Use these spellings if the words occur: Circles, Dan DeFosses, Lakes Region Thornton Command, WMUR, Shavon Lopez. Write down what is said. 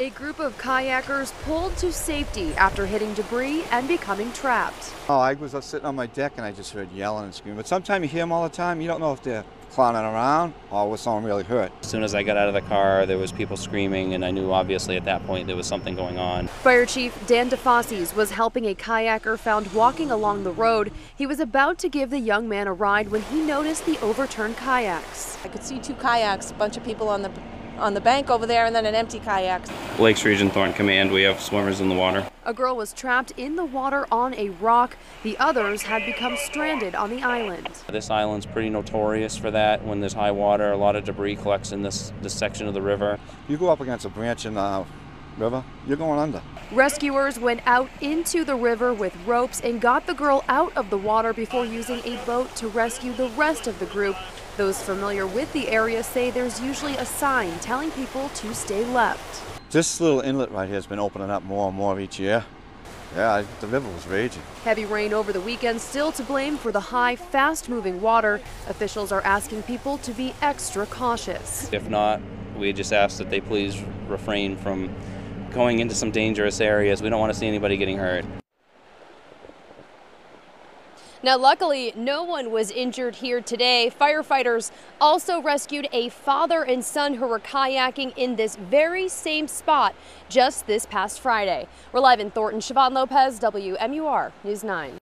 A group of kayakers pulled to safety after hitting debris and becoming trapped. Oh, I was sitting on my deck and I just heard yelling and screaming. But sometimes you hear them all the time. You don't know if they're clowning around or was someone really hurt. As soon as I got out of the car, there was people screaming, and I knew obviously at that point there was something going on. Fire Chief Dan DeFosses was helping a kayaker found walking along the road. He was about to give the young man a ride when he noticed the overturned kayaks. I could see two kayaks, a bunch of people on the bank over there, and then an empty kayak. Lakes Region Thornton Command, we have swimmers in the water. A girl was trapped in the water on a rock. The others had become stranded on the island. This island's pretty notorious for that. When there's high water, a lot of debris collects in this section of the river. You go up against a branch in the river, you're going under. Rescuers went out into the river with ropes and got the girl out of the water before using a boat to rescue the rest of the group. Those familiar with the area say there's usually a sign telling people to stay left. This little inlet right here has been opening up more and more each year. Yeah, the river was raging. Heavy rain over the weekend still to blame for the high, fast-moving water. Officials are asking people to be extra cautious. If not, we just ask that they please refrain from going into some dangerous areas. We don't want to see anybody getting hurt. Now, luckily, no one was injured here today. Firefighters also rescued a father and son who were kayaking in this very same spot just this past Friday. We're live in Thornton. Shavon Lopez, WMUR News 9.